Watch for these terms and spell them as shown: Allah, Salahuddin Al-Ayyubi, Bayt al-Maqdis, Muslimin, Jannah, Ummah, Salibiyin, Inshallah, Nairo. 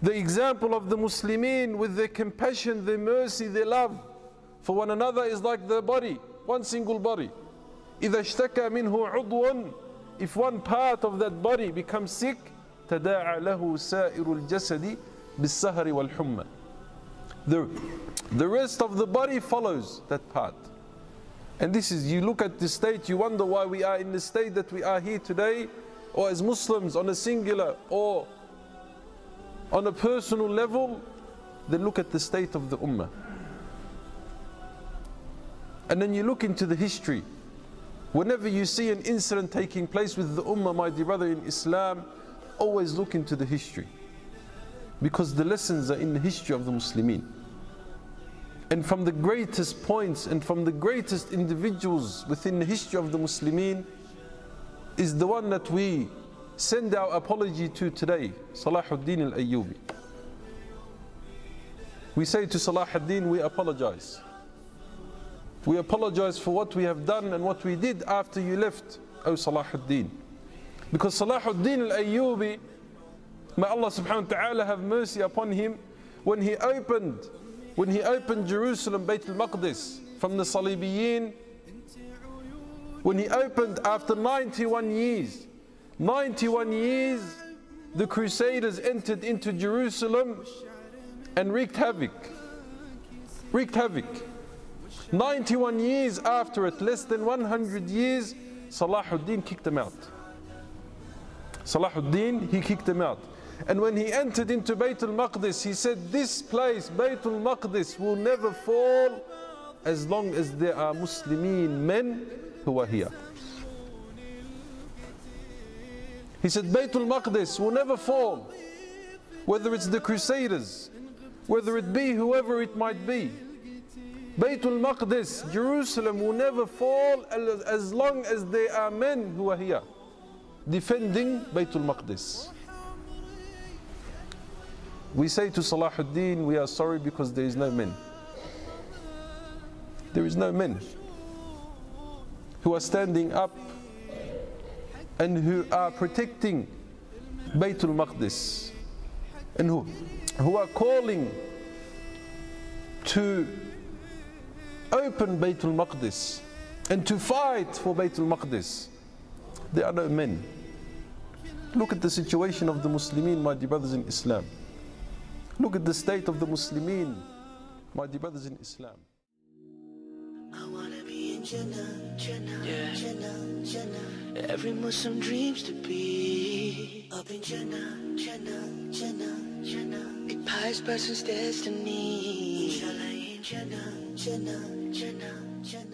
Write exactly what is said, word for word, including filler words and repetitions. The example of the Muslimin with their compassion, their mercy, their love for one another is like the body, one single body. إِذَا اشْتَكَى مِنْهُ عُضْوٌ. If one part of that body becomes sick, تَدَاعَ لَهُ سَائِرُ الْجَسَدِ بِالسَّهَرِ وَالْحُمَّةِ. The, the rest of the body follows that part. And this is, you look at this state, you wonder why we are in the state that we are here today, or as Muslims on a singular or on a personal level. Then look at the state of the Ummah. And then you look into the history. Whenever you see an incident taking place with the Ummah, my dear brother in Islam, always look into the history. Because the lessons are in the history of the Muslimin. And from the greatest points and from the greatest individuals within the history of the Muslimin is the one that we send our apology to today, Salahuddin Al-Ayyubi. We say to Salahuddin, we apologize. We apologize for what we have done and what we did after you left, O Salahuddin. Because Salahuddin Al-Ayyubi, may Allah subhanahu wa ta'ala have mercy upon him, when he opened When he opened Jerusalem, Bayt al-Maqdis, from the Salibiyin, when he opened after ninety-one years, ninety-one years, the Crusaders entered into Jerusalem and wreaked havoc, wreaked havoc. ninety-one years after it, less than one hundred years, Salahuddin kicked them out. Salahuddin, he kicked them out. And when he entered into Bayt al-Maqdis, he said, this place, Bayt al-Maqdis, will never fall as long as there are Muslimin men who are here. He said, Bayt al-Maqdis will never fall, whether it's the Crusaders, whether it be whoever it might be. Bayt al-Maqdis, Jerusalem, will never fall as long as there are men who are here defending Bayt al-Maqdis. We say to Salahuddin, we are sorry because there is no men. There is no men who are standing up and who are protecting Bayt al-Maqdis, and who, who are calling to open Bayt al-Maqdis and to fight for Bayt al-Maqdis. There are no men. Look at the situation of the Muslimin, my dear brothers in Islam. Look at the state of the Muslimin, my dear brothers in Islam. I wanna be in Jannah, Jannah, yeah. Jannah, Jannah. Every Muslim dreams to be up in Jannah, Jannah, Jannah, Jannah. A pious person's destiny. Inshallah in Jannah, Jannah, Jannah, Jannah.